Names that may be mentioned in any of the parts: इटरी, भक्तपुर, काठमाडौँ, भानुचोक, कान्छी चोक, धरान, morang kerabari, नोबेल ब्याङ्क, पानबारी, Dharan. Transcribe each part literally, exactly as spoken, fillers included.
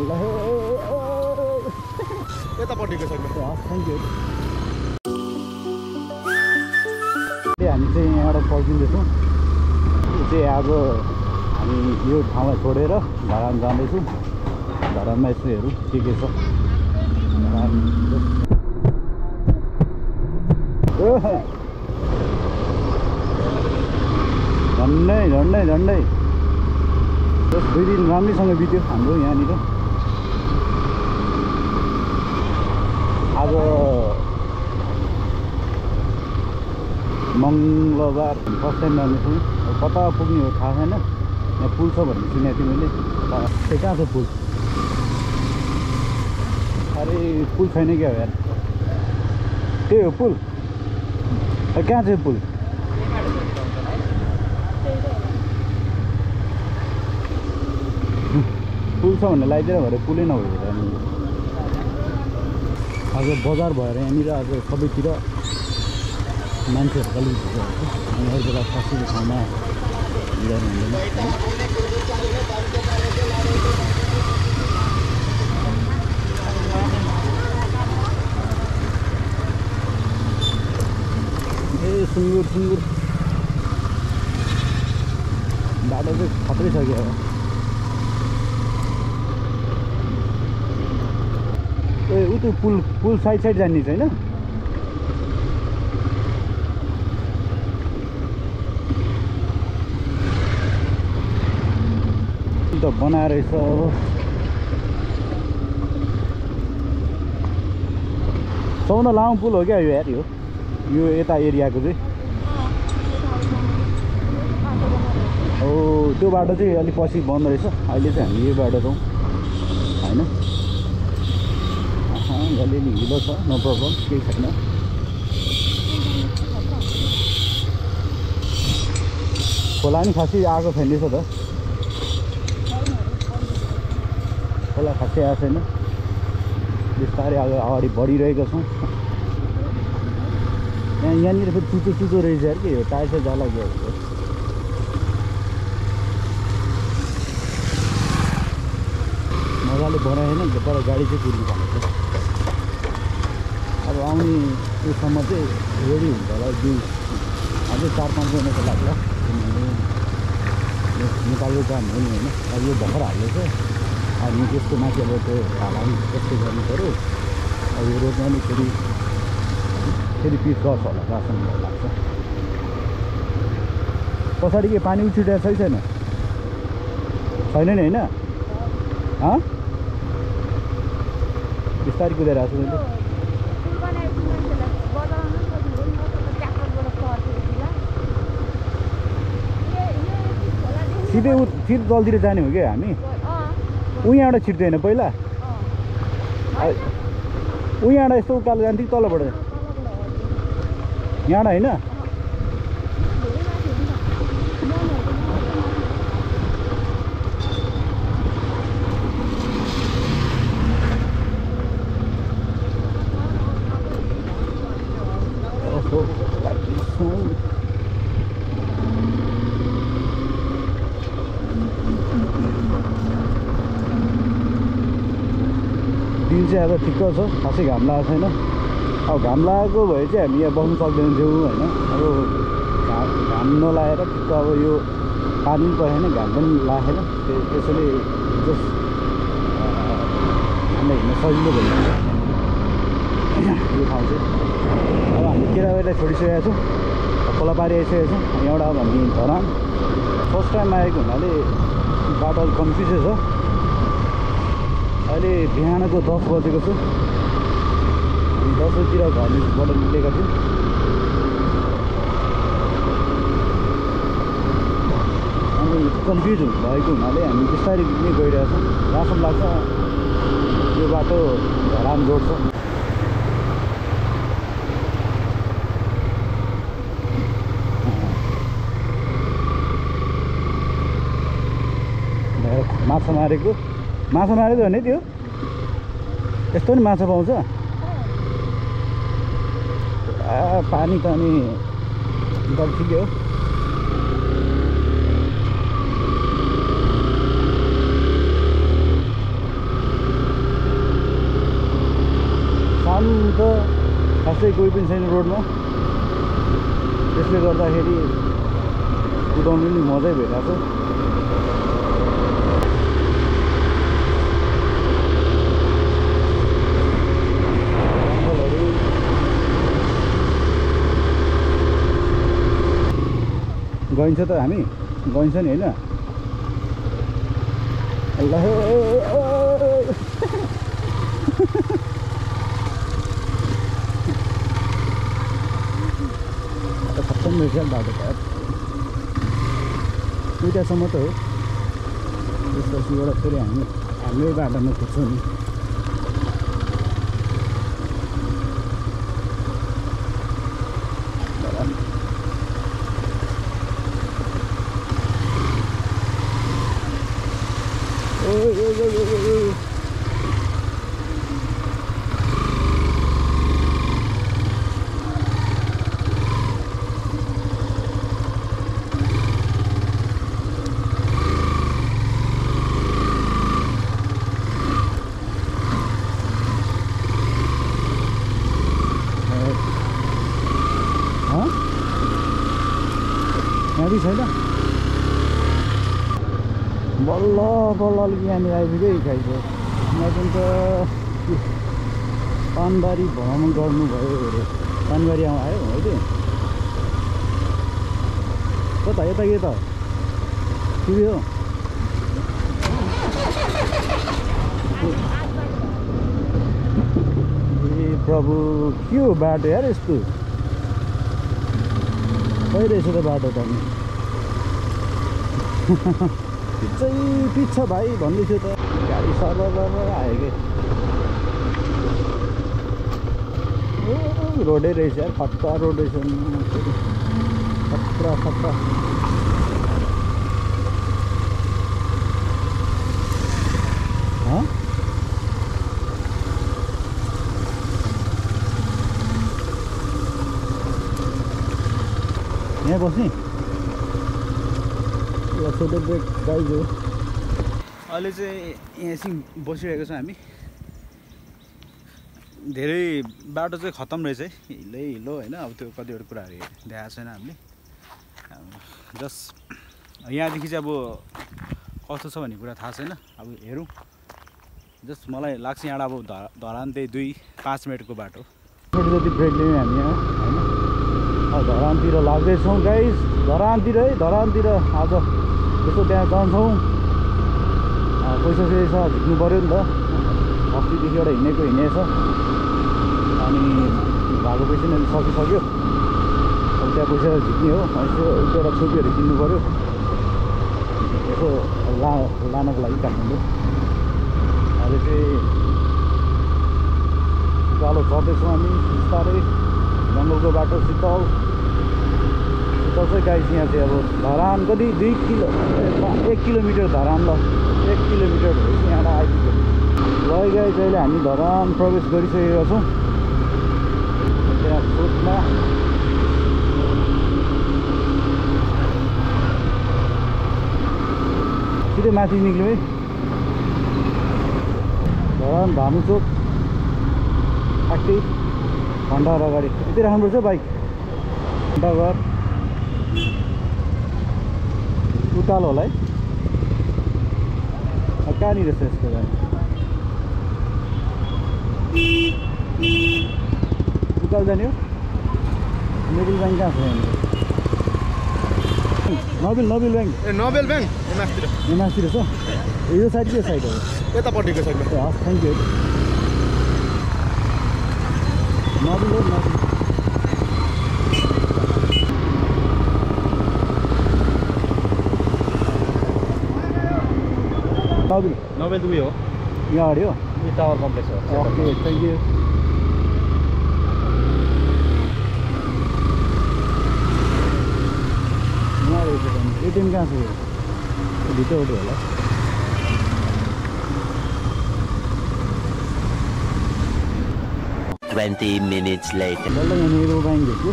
यता पट्टिको छैन। Thank you. हामी चाहिँ यहाँबाट फर्किँदैछौँ। यो चाहिँ अब हामी यो ठाउँलाई छोडेर धरान जाँदैछौँ। धरानमा यसो हेरौँ के के छ। झन्डै झन्डै झन्डै दुई दिन राम्रैसँग बित्यो हाम्रो यहाँनिर। आज मङ्गलबार फर्स्ट टाइम जाँदैछौँ। कता पुग्ने हो थाहा छैन। यहाँ पुल छ भन्ने सुनेको थिएँ मैले। त्यो कहाँ छ पुल? अरे पुल छैन क्या हो यार। त्यही हो पुल। कहाँ छ पुल? पुल छ भनेर लगाइदिएर भएर पुलै नभएको त यहाँनिर। आज बजार भएर यहाँनिर आज सबैतिर मान्छेहरू अलिक भिड हुन्छ। अनि अरू बेला सस्तो ठाउँमा जानु हुँदैन। ए सुँगुर सुँगुर बाटो चाहिँ खत्रै छ क्या। ए उ त्यो पुल पुल साइड साइड जाने छैन। त बना रहेछ। चौन लामो पुल हो क्या यो यार। यो यो यता एरियाको चाहिँ हो। त्यो बाटो चाहिँ अलिक पछि बन्द रहेछ। अहिले चाहिँ हामी यो बाटो जाउँ होइन। अलिअलि हिलो छ, नो प्रब्लम, केही छैन। खोला नि खासै आएको छैन रहेछ त। खोला खासै आएको छैन। बिस्तारै अगाडि अगाडि बढिरहेको छौँ। यहाँ यहाँनिर फेरि चुचो चुचो रहेछ यार। के टायर चाहिँ जाला गयो। मजाले बनाएन तर गाडी चाहिँ कुर्नु भएको छ। अब आउने त्योसम्म चाहिँ रेडी हुन्छ होला। दुई अझै चार पाँच महिनाको लाग्ला। नेपालको काम हो नि होइन। अब यो भर्खर हाल्दैछ। अब यसको माथि अब त्यो हाल कस्तो गर्नु पऱ्यो। अब यो रोडमा नि फेरि फेरि पिच गर्छ होला रासन लाग्छ। पछाडि के पानी उछिटिरहेको छ कि छैन? छैन नि होइन। बिस्तारै कुदाइरहेको छु मैले। सिधै उ छिट जल्दीले जाने हो क्या हामी। ऊ यहाँबाट छिट्दैन पहिला। ऊ यहाँबाट यस्तो उकालो जान्थ्यो तलबाट। यहाँबाट होइन। दिन चाहिँ अब ठिक्क छ। खासै घाम लागेको छैन। अब घाम लागेको भए चाहिँ हामी यहाँ बस्नु सक्दैन थियौँ होइन। अब घाम घाम नलाएर ठिक्क अब यो पानी पनि परेन घाम पनि लागेन। त्यसैले जस हामीलाई हिँड्न सजिलो भइरहेको छ यो ठाउँ चाहिँ। अब हामी केराबारीलाई छोडिसकेका छौँ। खोलापारी आइसकेका छौँ। यहाँबाट अब हामी धरान फर्स्ट टाइम आएको हुनाले बाटो अलिक कन्फ्युजै छ। अहिले बिहानको दस बजेको छु। अनि दस बजीतिर घरबाट निस्केका थियौँ। अनि कन्फ्युज भएको हुनाले हामी बिस्तारै नै गइरहेछौँ। रासन लाग्छ यो बाटो धरान जोड्छ। माछा मारेको माछा मारेको भने त्यो यस्तो नि माछा पाउँछ। पानी पानी एकदम ठिकै हो। खासै कोही पनि छैन रोडमा, त्यसले गर्दाखेरि कुदाउनु नि मजै भेटाको। गइन्छ त हामी गइन्छ नि हैन। अल्लाह खत्तम रहेछ बाटो त। दुईटासम्म त हो, त्यसपछि एउटा फेरि हामी हाम्रै बाटोमा पुग्छौँ नि। बल्ल बल्ल अलिक यहाँनिर आइपुग्यो खाइछ। नजुन त पानबारी भ्रमण गर्नुभयो अरे, पानबारी आयो है त्यो। कता यता के त पुग्यो ए प्रभु, के हो बाटो यार यस्तो भइरहेछ त बाटो त। पिछै पिछ भाइ भन्दै थियो त गाडी सर्भर आयो कि रोडै रहेछ यार, खतरा रोड रहेछ, खतरा खतरा। यहाँ बस्ने छोटो ब्रेक गाइज हो। अहिले चाहिँ यहाँसिन बसिरहेको छ हामी। धेरै बाटो चाहिँ खत्तम रहेछ है, हिलै हिलो होइन। अब त्यो कतिवटा कुराहरू देखाएको छैन हामीले। जस यहाँदेखि चाहिँ अब कस्तो छ भन्ने कुरा थाहा छैन, अब हेरौँ। जस्ट मलाई लाग्छ यहाँ अब धरान त्यही दुई पाँच मिनटको बाटो। जति ब्रेक लियौँ हामी यहाँ होइन, धरानतिर लाग्दैछौँ गाइज। धरानतिर है, धरानतिर आज त्यसो त्यहाँ जान्छौँ। पैसा पैसा झिक्नु पऱ्यो नि त, अस्तिदेखि एउटा हिँडेको हिँडेछ अनि भएको पैसा नि सकिसक्यो। अब त्यहाँ पैसा झिक्ने हो, यसो एउटा टोपीहरू किन्नु पऱ्यो यसो ला लानको लागि काठमाडौँ। अहिले चाहिँ उकालो चढ्दैछौँ हामी बिस्तारै जङ्गलको बाटो। सितौल गाइस यहाँ चाहिँ अब धरान कति दुई किलो एक किलोमिटर धरान ल एक किलोमिटर भएपछि यहाँ आइपुग्यो। लै गाइस अहिले हामी धरान प्रवेश गरिसकेका छौँ। त्यहाँ फुटमा सिधै माथि निक्ल्यौँ है। धरान भानुचोक ठ्याक्कै भण्डार अगाडि। यति राम्रो छ बाइक भण्डार उकालो होला है। कहाँनिर रहेछ यसको गाडी? उकालो जाने हो? नोबेल ब्याङ्क कहाँ छ? नोबेल नोबेल ब्याङ्क ए नोबेल ब्याङ्क ए मासतिर ए मासतिर छ। यो साइड के साइड हो? यतापट्टिको साइडमा। हस् thank you. Nobel Nobel Nobel Nobel दुई हो यहाँ अरे हो, यो टावर कम्प्लेक्स हो। Okay thank you. एटिएम कहाँ छ? भित्र उठ्यो होला। ट्वेन्टी मिनट्स लेटर बल्ल यहाँ मेरो ब्याङ्क भेट्यो।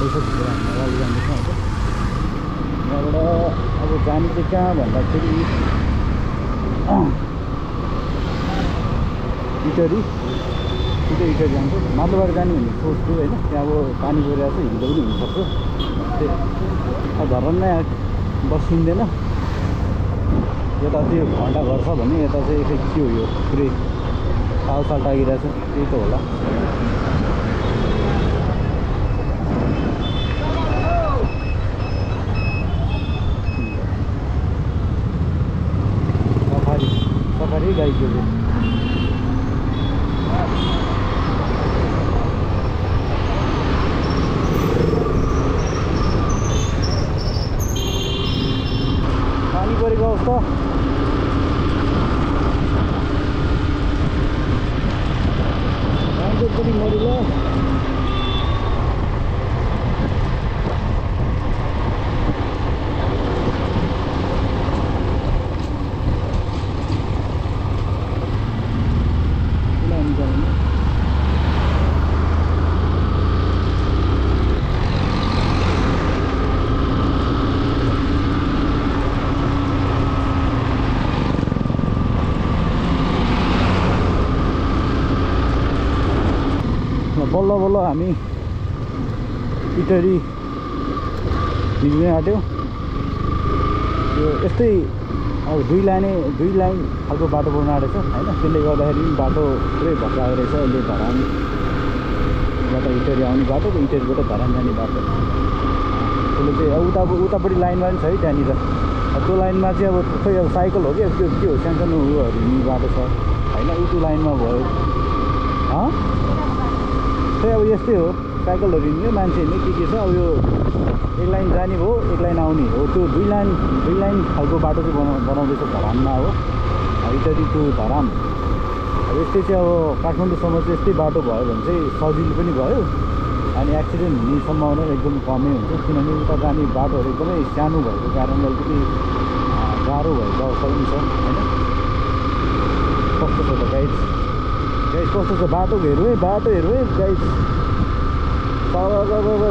पैसा खुला अगाडि जानुपर्छ यहाँबाट। अब जानु चाहिँ कहाँ भन्दाखेरि इटरी सीधे इटर जान्छु माथिबाट जाने भन्ने सोच्छु हैन। त्यहाँ अब पानी परिरहेको छ, हिँड्दै पनि हुनसक्छ। अब धरानमै बसिँदैन, यता चाहिँ घन्टा गर्छ भने यता चाहिँ एकै के हो यो पुरै साल साल टागिरहेछ, त्यही त होला। सफारी सफारी गाई के बल्ल बल्ल हामी इटरी हिँड्न आँट्यौँ। यो यस्तै अब दुई लाइने दुई लाइन खालको बाटो बनाएको रहेछ हैन, त्यसले गर्दाखेरि बाटो पुरै भत्काएको रहेछ। अहिले धरानबाट इटरी आउने बाटो र इटरीबाट धरान जाने बाटो, त्यसले चाहिँ उता उतापट्टि लाइनमा पनि छ है। त्यहाँनिर त्यो लाइनमा चाहिँ अब खै अब साइकल हो कि त्यो के हो सानसानो उयोहरू हिँड्ने बाटो छ होइन। उतो लाइनमा भयो खै अब यस्तै हो, साइकलहरू हिँड्ने मान्छे हिँड्ने के के छ। अब यो एक लाइन जाने हो, एक लाइन आउने हो, त्यो दुई लाइन दुई लाइन खालको बाटो चाहिँ बना बनाउँदैछ धरानमा हो इटरी टु धरान। अब यस्तै चाहिँ अब काठमाडौँसम्म चाहिँ यस्तै बाटो भयो भने चाहिँ सजिलो पनि भयो अनि एक्सिडेन्ट हुने सम्भावना एकदम कमै हुन्छ, किनभने उता जाने बाटोहरू एकदमै सानो भएको कारणले अलिकति गाह्रो भएको अवस्था पनि छ होइन। कस्तो छ त गाइड्स गाइस, कस्तो छ बाटो हेरौँ है, बाटो हेरौँ है गाइस। तल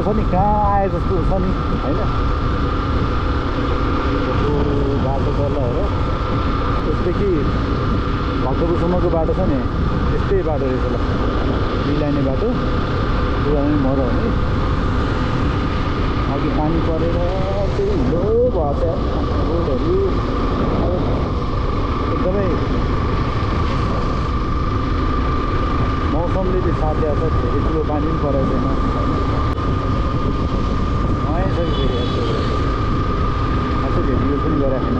छ नि, कहाँ आए जस्तो छ नि होइन। बाटो तल हो र त्यसदेखि भक्तपुरसम्मको बाटो छ नि, त्यस्तै बाटो रहेछ ल, दुई लाइने बाटो पुरानै मर हो नि। अघि पानी परेर त्यही हिलो भयो त्यहाँ रोडहरू एकदमै मौसमले चाहिँ साथ दिएको छ, धेरै ठुलो पानी पनि परेको छैन। नयाँ छ फेरि खासै भेटियो पनि गराएको छैन।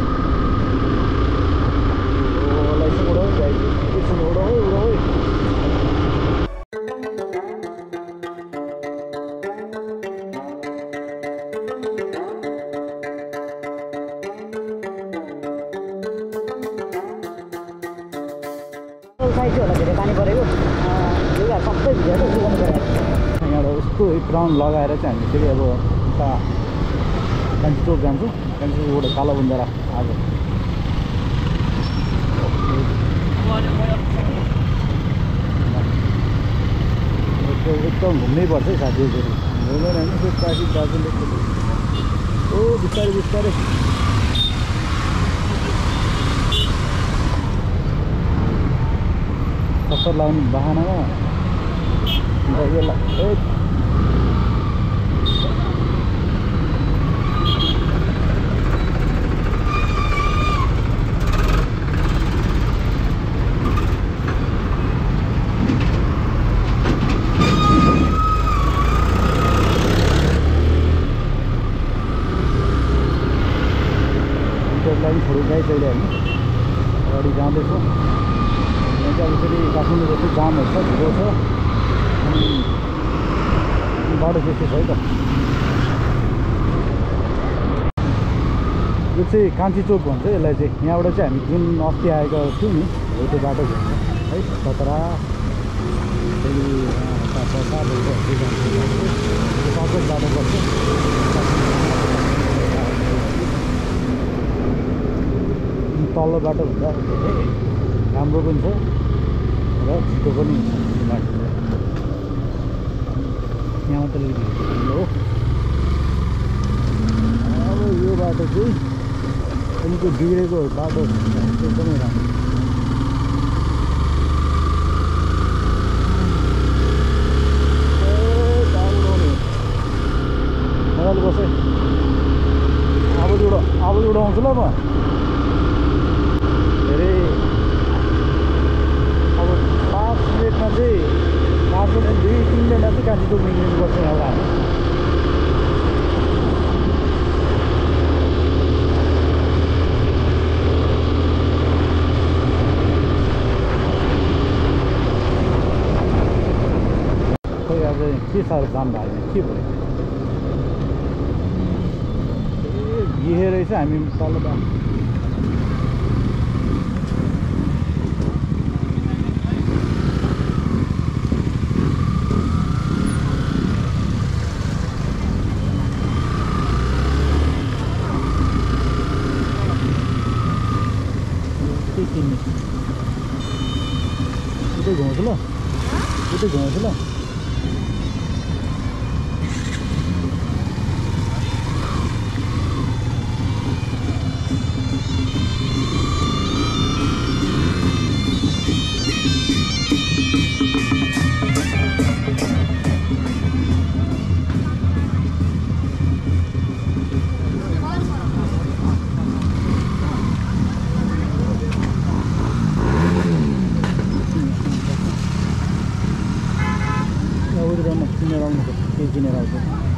यसो उडाउ गाइस, एकछिन उडाउ उडाउ राउन्ड लगाएर चाहिँ हामी फेरि अब उता कान्छी चोक जान्छौँ। कान्छी चोकबाट कालो बन्दरा आज एकदम घुम्नै पर्छ है साथीहरू। घुम्दैन होइन त्यो ट्राफिक दाजुले ओ बिस्तारै बिस्तारै चक्कर लगाउने बाहनामा यसलाई गाइस अहिले हामी अगाडि जाँदैछौँ। यहाँ चाहिँ अब फेरि काठमाडौँ जस्तो जामहरू छ, ढिलो छ अनि बाटो त्यस्तै छ है त। यो चाहिँ कान्छी चोक भन्छ यसलाई चाहिँ। यहाँबाट चाहिँ हामी जुन अस्ति आएका थियौँ नि हो त्यो बाटो घुम्छ है, खतरा फेरि सात बाटो गर्छ। तल्लो बाटो भन्दा धेरै राम्रो पनि छ र छिटो पनि बाटो छ। यहाँ मात्रै हो अब यो बाटो चाहिँ अलिकति बिग्रेको बाटो एकदमै राम्रो। चलो ना अरे अब पाँच मिनट में से पाँच मिनट दुई तीन मिनट में क्या दो मिनट बच्चे होगा कोई आज किस साल काम भाई क्यों बोले ये रहेछ हामी तल बा उतै घुम्छ ल उतै घुम्छ ल general general